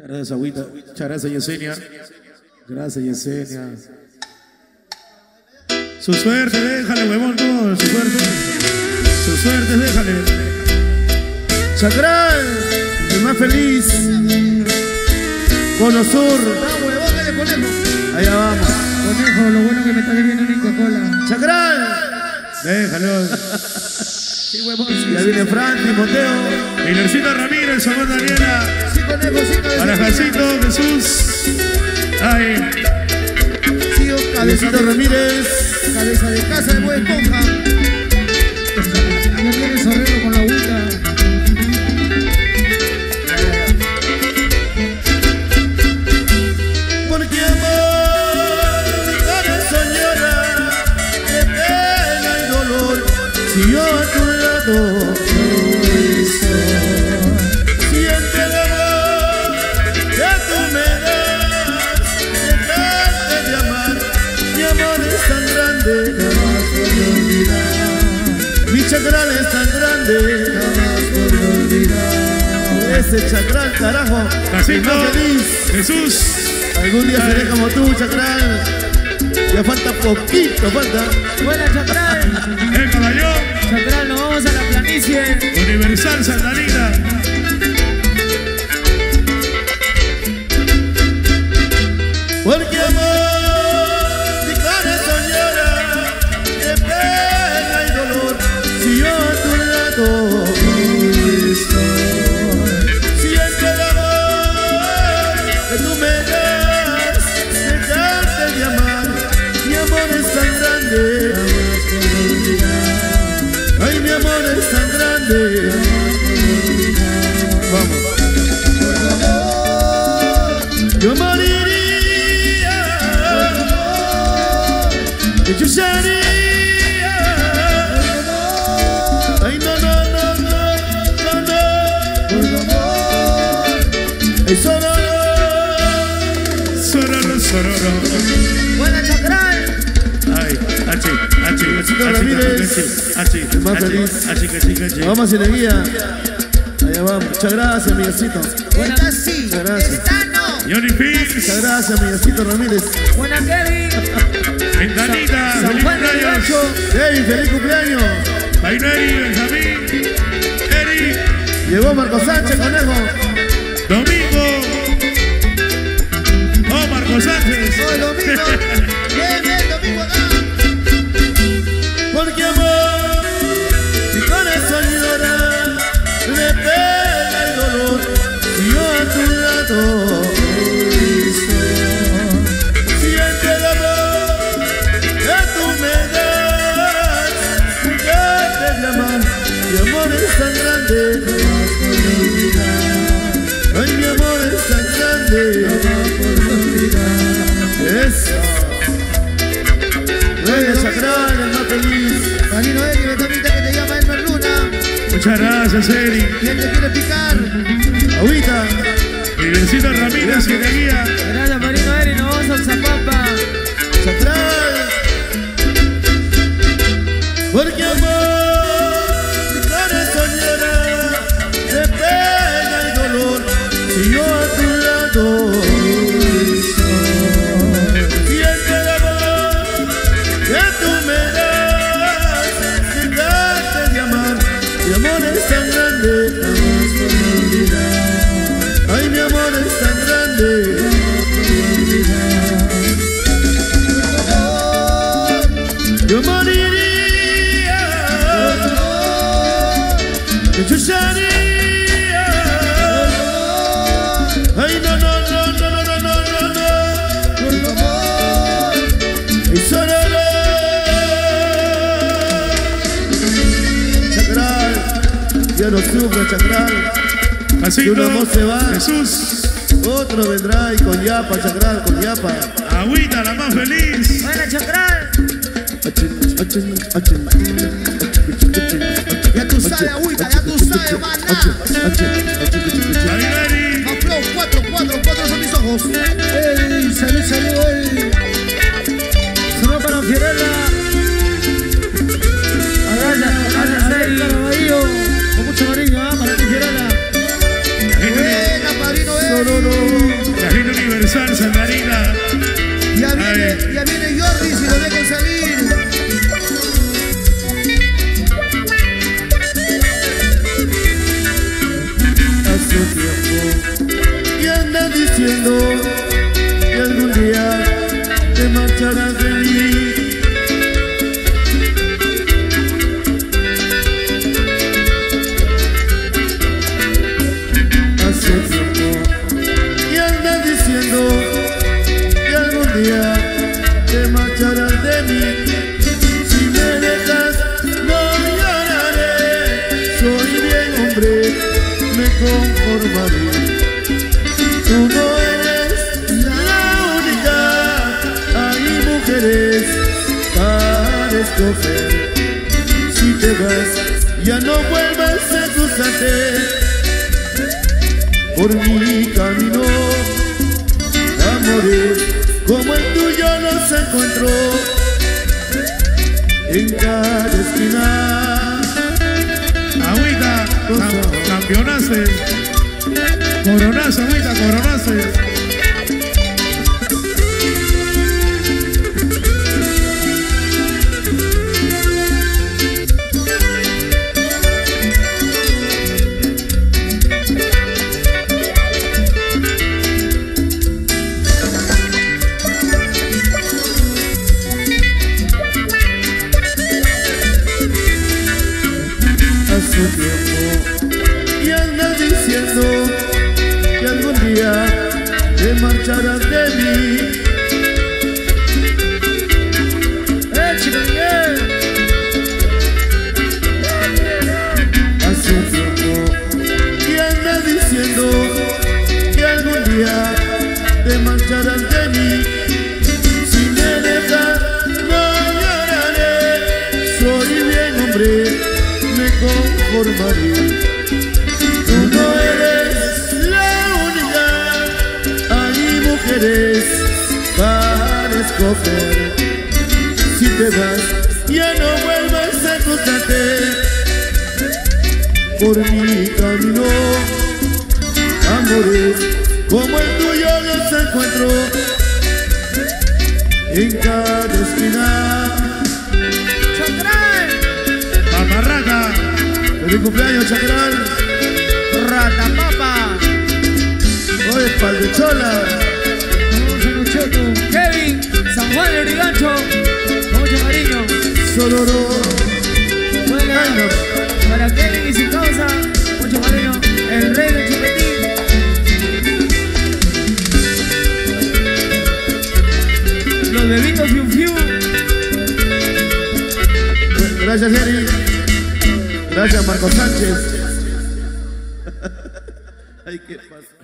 Muchas gracias, Agüita. Muchas gracias, Yesenia. Gracias, Yesenia. Su suerte, déjale, huevón, todo. Su suerte. Su suerte, déjale. Chacral, el más feliz. Cono Sur. Vamos, dale, ponemos. Allá vamos. Conejo, lo bueno que me está bebiendo Nico Cola. Chacral, déjalo. Sí, huevón. Sí, ya viene Frank, Timoteo. Y Nercito Ramírez, amor Daniela. Sí, conejo, sí, conejo. Para Jacinto Jesús. Ay. Sí, Cabezito Ramírez. Cabeza de casa de buen esponja. No tiene sorrero con la agüita. Porque amor, para soñar, de pena y dolor. Si yo a tu lado siente el amor que tú me das, dejarte de amar. Mi amor es tan grande, jamás podré olvidar. Mi chacral es tan grande, jamás podré olvidar. Ese chacral, carajo, Jacinto Jesús. Algún día seré como tú, chacral. Ya falta poquito, falta. Buena, chacral. El caballón. Chacral, nos vamos a la planicie. Universal Santa Anita. Porque amor. Yo moriría, que yo sería. Ay, no, no, no, no, no, no. Ay, sororo, sororo, sororo. Buena, chacral. Ay, así, vamos a la guía. Allá vamos. Muchas gracias, amigacito. Buenas, sí. Muchas gracias. Muchas gracias, Jacinto Ramírez. Buenas, Kelly. Ventanita, feliz cumpleaños. Kelly, feliz cumpleaños. Marino Eli, Benjamín, Eric. Llegó Marco Sánchez, conejo. Domingo. Oh, Marco Sánchez. Oh, el domingo. Bien, bien, domingo acá. Porque amor, mi corazón llora, le pega el dolor, y yo a tu lado. Ay, mi amor es tan grande, eso. Buena, chacral, el más feliz. Marino Eli, Benjamita, que te llama Elmer Luna. Muchas gracias, Eli. ¿Quién te quiere picar? Agüita. Y Nercito Ramírez, que te guía. Gracias, Marino Eli, nos vamos a Zapapa. Chacral. Porque amor. Chacral, así uno no se va, Jesús. Otro vendrá y con yapa, chacral, con yapa. Agüita, la más feliz. Buena, chacral. Ya tú sabes, agüita, ya tú sabes, maná. Aflow, 4, son mis ojos. Ey, salud, salud, ey. Salud para Fiorella. Agana, Marino, Marino Eli. Buena, Marino Eli. no. Ya viene Universal, San Marina. Ya viene Jordi, si lo dejan salir. Hace tiempo y anda diciendo que algún día te marcharás de mí. Si te vas, ya no vuelvas a cruzarte por mi camino. Amores como el tuyo los encuentro en cada esquina. Agüita, campeonaces, coronazo, agüita, coronaces. Si te vas, ya no vuelvas a cruzarte por mi camino. Amores como el tuyo los encuentro en cada esquina. ¡Chacral! ¡Paparraca! ¡Feliz cumpleaños, Chacral! ¡Ratapapa! ¡Oye, Paldechola! ¡Kevin! San Juan de Origancho, mucho cariño. Soloro. Bueno, para Kelly y su causa, mucho cariño. El rey de Chupetín. Los bebitos Fiu Fiu. Gracias, Jerry. Gracias, Marco Sánchez. Ay, qué pasa.